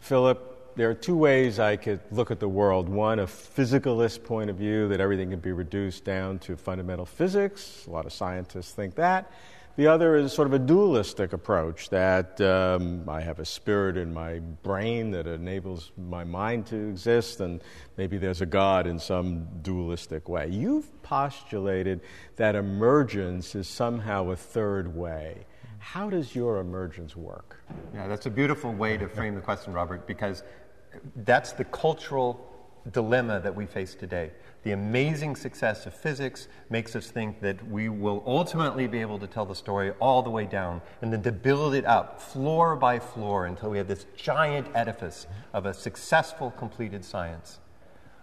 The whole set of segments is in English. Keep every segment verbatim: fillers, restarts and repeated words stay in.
Philip, there are two ways I could look at the world. One, a physicalist point of view, that everything can be reduced down to fundamental physics. A lot of scientists think that. The other is sort of a dualistic approach, that um, I have a spirit in my brain that enables my mind to exist, and maybe there's a God in some dualistic way. You've postulated that emergence is somehow a third way. How does your emergence work? Yeah, that's a beautiful way to frame the question, Robert, because that's the cultural dilemma that we face today. The amazing success of physics makes us think that we will ultimately be able to tell the story all the way down, and then to build it up floor by floor until we have this giant edifice of a successful completed science.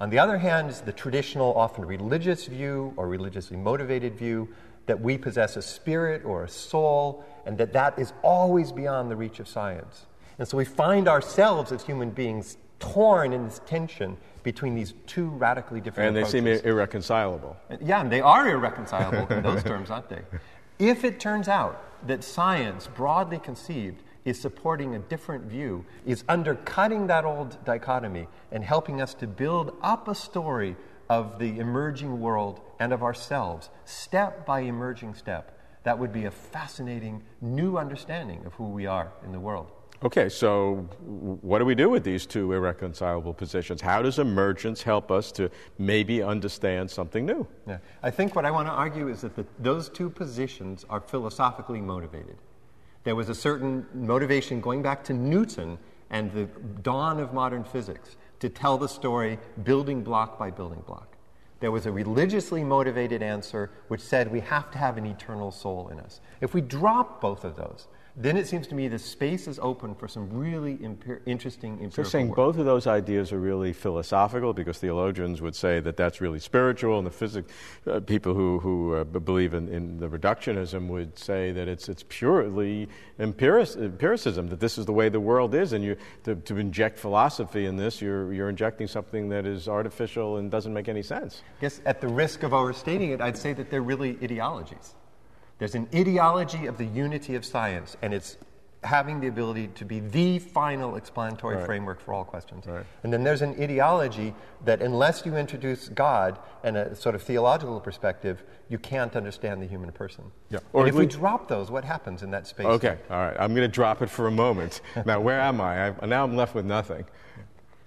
On the other hand is the traditional, often religious view or religiously motivated view that we possess a spirit or a soul, and that that is always beyond the reach of science. And so we find ourselves as human beings torn in this tension between these two radically different and approaches. And they seem irreconcilable. Yeah, and they are irreconcilable in those terms, aren't they? If it turns out that science, broadly conceived, is supporting a different view, is undercutting that old dichotomy and helping us to build up a story of the emerging world and of ourselves, step by emerging step, that would be a fascinating new understanding of who we are in the world. Okay, so what do we do with these two irreconcilable positions? How does emergence help us to maybe understand something new? Yeah. I think what I want to argue is that the, those two positions are philosophically motivated. There was a certain motivation going back to Newton and the dawn of modern physics to tell the story building block by building block. There was a religiously motivated answer which said we have to have an eternal soul in us. If we drop both of those, then it seems to me the space is open for some really imper- interesting empirical work. So you're saying both of those ideas are really philosophical, because theologians would say that that's really spiritual, and the physics, uh, people who, who uh, believe in, in the reductionism would say that it's it's purely empiric- empiricism, that this is the way the world is, and you to, to inject philosophy in this, you're, you're injecting something that is artificial and doesn't make any sense. I guess at the risk of overstating it, I'd say that they're really ideologies. There's an ideology of the unity of science, and it's having the ability to be the final explanatory right. framework for all questions. Right. And then there's an ideology that unless you introduce God and a sort of theological perspective, you can't understand the human person. Yeah. Or if we drop those, what happens in that space? Okay, all right. I'm going to drop it for a moment. Now, where am I? I've, now I'm left with nothing.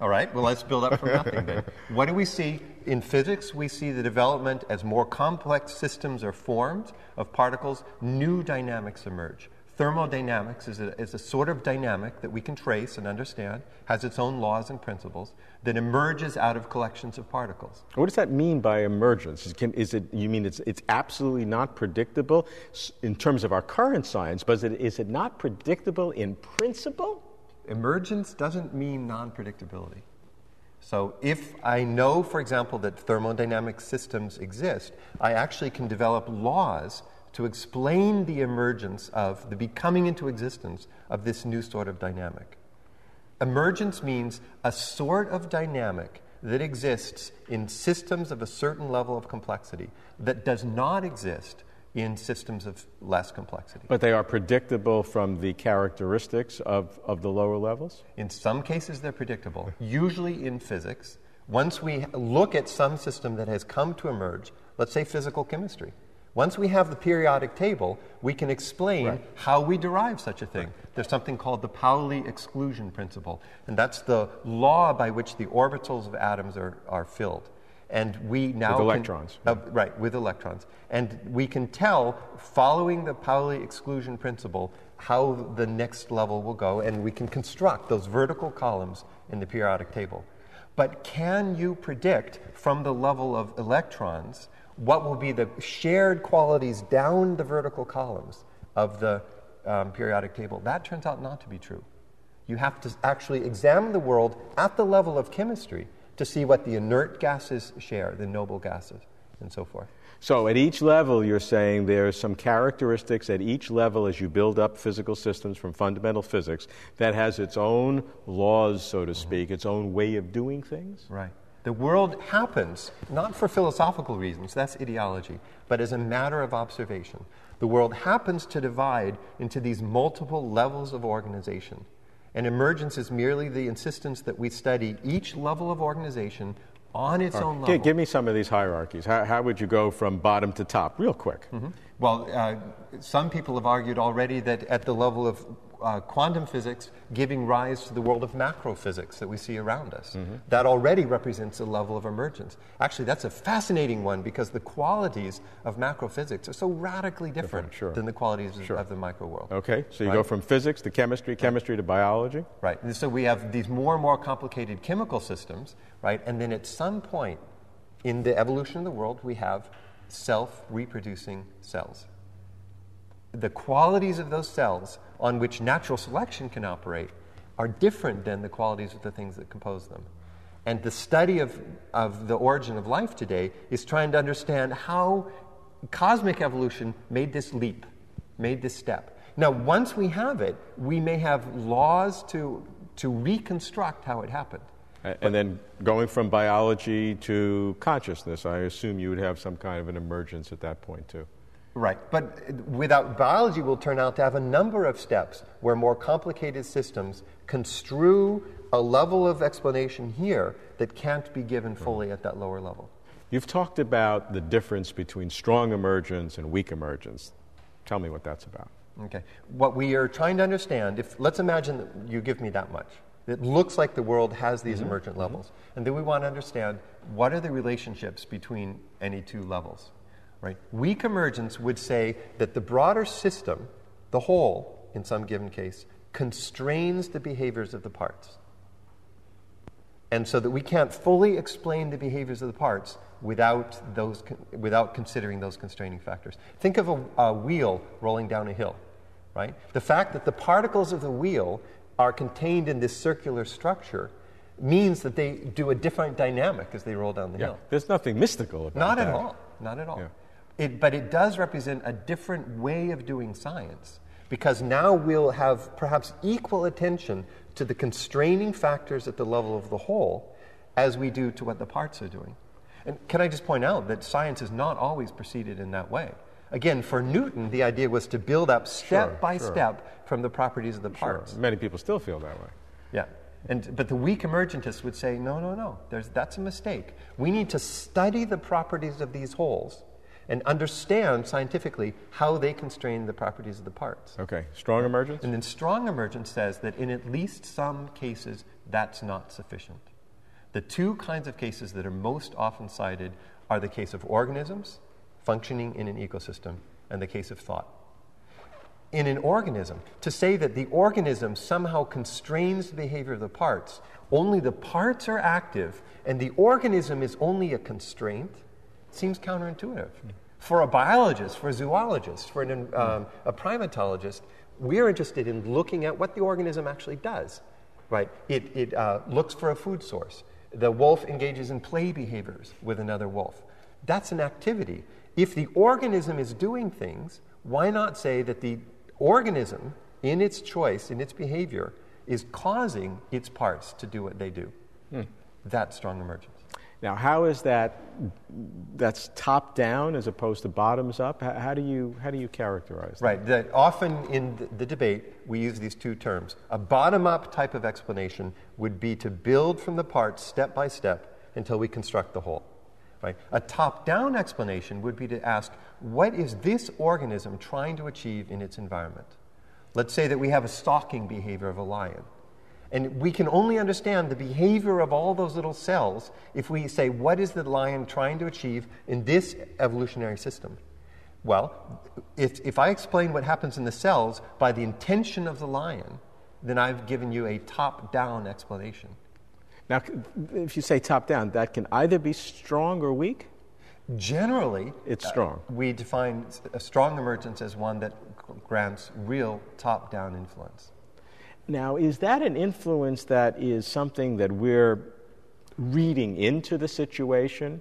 All right, well, let's build up from nothing then. What do we see? In physics, we see the development as more complex systems are formed of particles, new dynamics emerge. Thermodynamics is a, is a sort of dynamic that we can trace and understand, has its own laws and principles, that emerges out of collections of particles. What does that mean by emergence? Is, can, is it, you mean it's, it's absolutely not predictable in terms of our current science, but is it, is it not predictable in principle? Emergence doesn't mean non-predictability. So if I know, for example, that thermodynamic systems exist, I actually can develop laws to explain the emergence of, the becoming into existence of this new sort of dynamic. Emergence means a sort of dynamic that exists in systems of a certain level of complexity that does not exist in systems of less complexity. But they are predictable from the characteristics of, of the lower levels? In some cases they're predictable, usually in physics. Once we look at some system that has come to emerge, let's say physical chemistry, once we have the periodic table, we can explain right. how we derive such a thing. Right. There's something called the Pauli exclusion principle, and that's the law by which the orbitals of atoms are, are filled. And we now with electrons. Can, uh, right, with electrons. And we can tell, following the Pauli exclusion principle, how the next level will go, and we can construct those vertical columns in the periodic table. But can you predict from the level of electrons what will be the shared qualities down the vertical columns of the um, periodic table? That turns out not to be true. You have to actually examine the world at the level of chemistry to see what the inert gases share, the noble gases, and so forth. So at each level, you're saying there are some characteristics at each level as you build up physical systems from fundamental physics that has its own laws, so to speak, its own way of doing things? Right. The world happens, not for philosophical reasons, that's ideology, but as a matter of observation. The world happens to divide into these multiple levels of organization. And emergence is merely the insistence that we study each level of organization on its own level. Give me some of these hierarchies. How, how would you go from bottom to top, real quick? Mm-hmm. Well, uh, some people have argued already that at the level of uh, quantum physics, giving rise to the world of macrophysics that we see around us, mm-hmm. that already represents a level of emergence. Actually, that's a fascinating one because the qualities of macrophysics are so radically different, different sure. than the qualities sure. of the microworld. Okay, so you right? go from physics to chemistry, chemistry to biology. Right, and so we have these more and more complicated chemical systems, right, and then at some point in the evolution of the world, we have self-reproducing cells. The qualities of those cells on which natural selection can operate are different than the qualities of the things that compose them. And the study of, of the origin of life today is trying to understand how cosmic evolution made this leap, made this step. Now, once we have it, we may have laws to, to reconstruct how it happened. And then going from biology to consciousness, I assume you would have some kind of an emergence at that point, too. Right. But without biology, we'll turn out to have a number of steps where more complicated systems construe a level of explanation here that can't be given fully at that lower level. You've talked about the difference between strong emergence and weak emergence. Tell me what that's about. Okay. What we are trying to understand, if let's imagine that you give me that much. It looks like the world has these mm-hmm. emergent levels. Mm-hmm. And then we want to understand what are the relationships between any two levels, right? Weak emergence would say that the broader system, the whole, in some given case, constrains the behaviors of the parts. And so that we can't fully explain the behaviors of the parts without those, without considering those constraining factors. Think of a, a wheel rolling down a hill, right? The fact that the particles of the wheel are contained in this circular structure means that they do a different dynamic as they roll down the yeah. hill. There's nothing mystical about Not that. Not at all. Not at all. Yeah. It, but it does represent a different way of doing science because now we'll have perhaps equal attention to the constraining factors at the level of the whole as we do to what the parts are doing. And can I just point out that science is not always proceeded in that way? Again, for Newton, the idea was to build up step sure, by sure. step from the properties of the parts. Sure. Many people still feel that way. Yeah. And, but the weak emergentists would say, no, no, no, There's, that's a mistake. We need to study the properties of these wholes and understand scientifically how they constrain the properties of the parts. Okay. Strong emergence? And then strong emergence says that in at least some cases, that's not sufficient. The two kinds of cases that are most often cited are the case of organisms functioning in an ecosystem, and the case of thought. In an organism, to say that the organism somehow constrains the behavior of the parts, only the parts are active, and the organism is only a constraint, seems counterintuitive. Mm. For a biologist, for a zoologist, for an, um, a primatologist, we're interested in looking at what the organism actually does. Right? It, it uh, looks for a food source. The wolf engages in play behaviors with another wolf. That's an activity. If the organism is doing things, why not say that the organism, in its choice, in its behavior, is causing its parts to do what they do? Hmm. That's strong emergence. Now, how is that? That's top down as opposed to bottoms up. How do you how do you characterize that? Right. That often in the debate we use these two terms. A bottom up type of explanation would be to build from the parts step by step until we construct the whole. Right? A top-down explanation would be to ask, what is this organism trying to achieve in its environment? Let's say that we have a stalking behavior of a lion. And we can only understand the behavior of all those little cells if we say, what is the lion trying to achieve in this evolutionary system? Well, if, if I explain what happens in the cells by the intention of the lion, then I've given you a top-down explanation. Now, if you say top-down, that can either be strong or weak? Generally, it's strong. Uh, we define a strong emergence as one that grants real top-down influence. Now, is that an influence that is something that we're reading into the situation,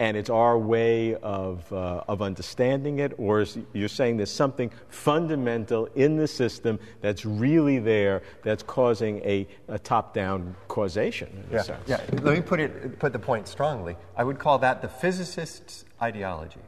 and it's our way of, uh, of understanding it, or is, you're saying there's something fundamental in the system that's really there that's causing a, a top-down causation, in yeah, a sense? Yeah. Let me put, it, put the point strongly. I would call that the physicist's ideology,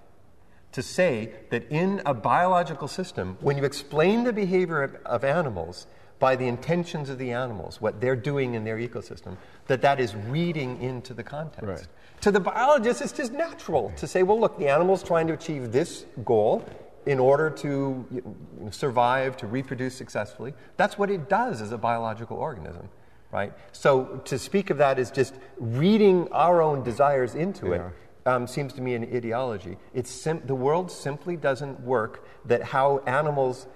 to say that in a biological system, when you explain the behavior of, of animals by the intentions of the animals, what they're doing in their ecosystem, that that is reading into the context. Right. To the biologist, it's just natural to say, well, look, the animal's trying to achieve this goal in order to you know, survive, to reproduce successfully. That's what it does as a biological organism, right? So to speak of that as just reading our own desires into yeah. it um, seems to me an ideology. It's sim- the world simply doesn't work that how animals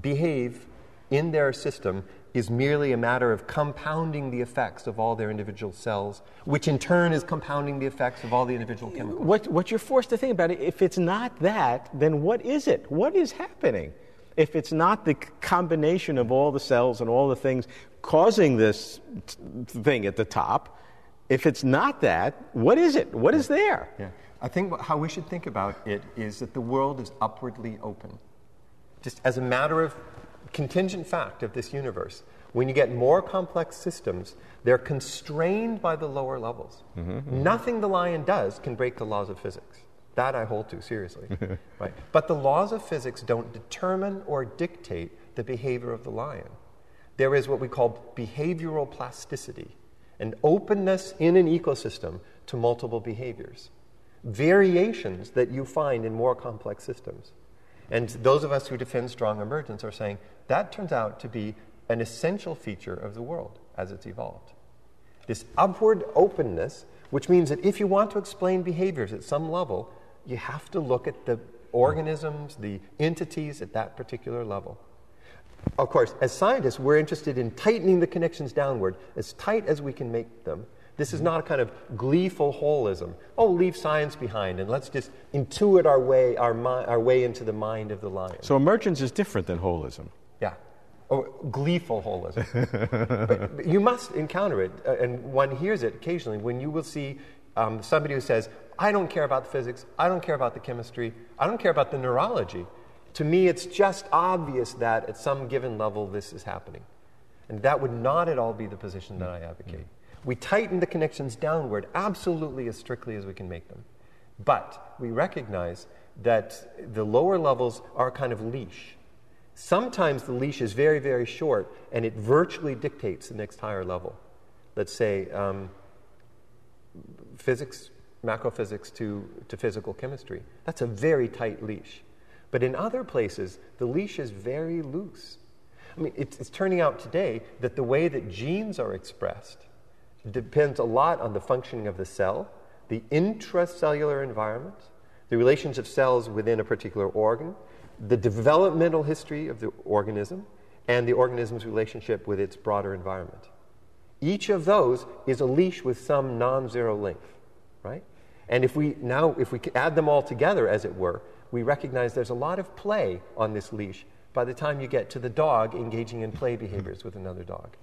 behave in their system is merely a matter of compounding the effects of all their individual cells, which in turn is compounding the effects of all the individual chemicals. What, what you're forced to think about, it, if it's not that, then what is it? What is happening? If it's not the combination of all the cells and all the things causing this thing at the top, if it's not that, what is it? What is there? Yeah. I think how we should think about it is that the world is upwardly open. Just as a matter of contingent fact of this universe, when you get more complex systems, they're constrained by the lower levels. Mm-hmm, mm-hmm. Nothing the lion does can break the laws of physics. That I hold to seriously. Right? But the laws of physics don't determine or dictate the behavior of the lion. There is what we call behavioral plasticity, an openness in an ecosystem to multiple behaviors, variations that you find in more complex systems. And those of us who defend strong emergence are saying that turns out to be an essential feature of the world as it's evolved. This upward openness, which means that if you want to explain behaviors at some level, you have to look at the organisms, the entities at that particular level. Of course, as scientists, we're interested in tightening the connections downward as tight as we can make them. This is not a kind of gleeful holism. Oh, leave science behind and let's just intuit our way our, mi- our way into the mind of the lion. So emergence is different than holism. Yeah, or gleeful holism. but, but you must encounter it, uh, and one hears it occasionally when you will see um, somebody who says, "I don't care about the physics. I don't care about the chemistry. I don't care about the neurology. To me, it's just obvious that at some given level this is happening," and that would not at all be the position that I advocate. Mm-hmm. We tighten the connections downward absolutely as strictly as we can make them. But we recognize that the lower levels are a kind of leash. Sometimes the leash is very, very short, and it virtually dictates the next higher level. Let's say um, physics, macrophysics to, to physical chemistry. That's a very tight leash. But in other places, the leash is very loose. I mean, it's, it's turning out today that the way that genes are expressed depends a lot on the functioning of the cell, the intracellular environment, the relations of cells within a particular organ, the developmental history of the organism, and the organism's relationship with its broader environment. Each of those is a leash with some non-zero length, right? And if we now, if we add them all together, as it were, we recognize there's a lot of play on this leash by the time you get to the dog engaging in play behaviors with another dog.